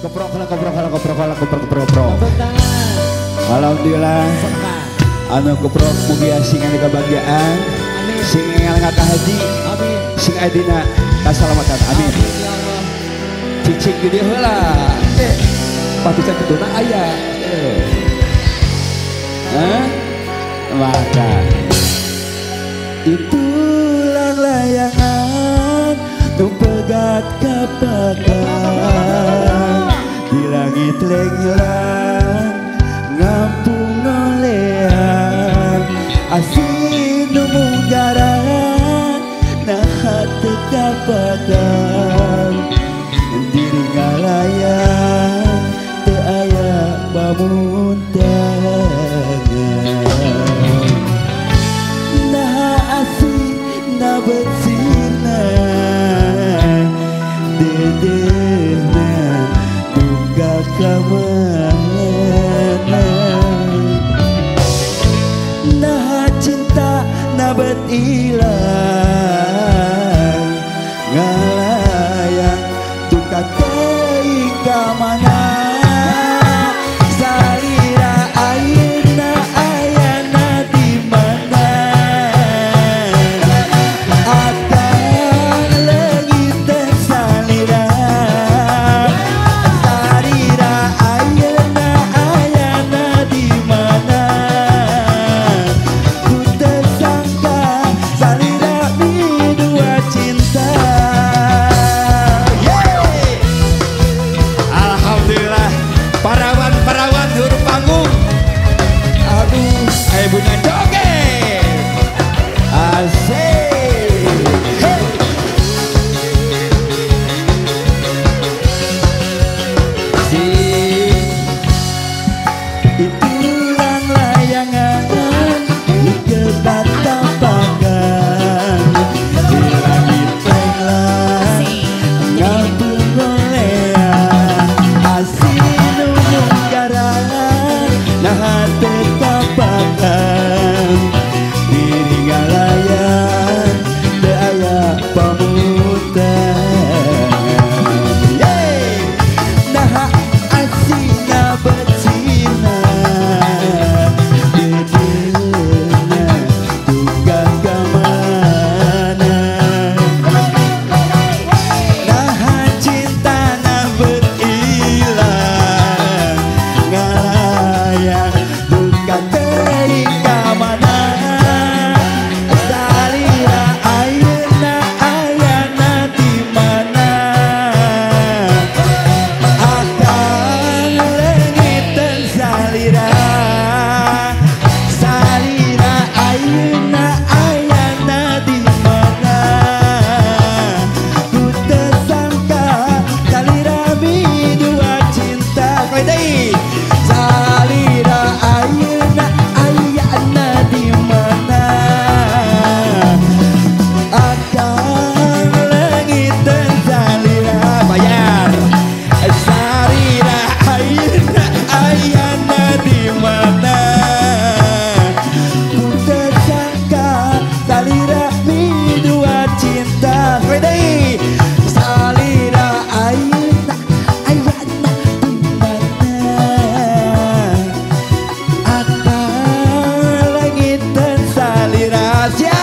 Keprok. Alhamdulillah. Anu keprok mugia singan kebahagiaan. Sing ngelengat haji. Sing adina kasalamatan. Amin. Cicing gede heula. Patusan ketuna aya. Hah? Maka itulah layangan tumpegat kapatan di langit lenglang ngampung nolean asin munggaran nahat kapatan di ngalayan teaya bamuntan betina dedena buka kemana nah cinta nabat ilang ngalayang tukak teing kamana salira airna ayana dimana yeah.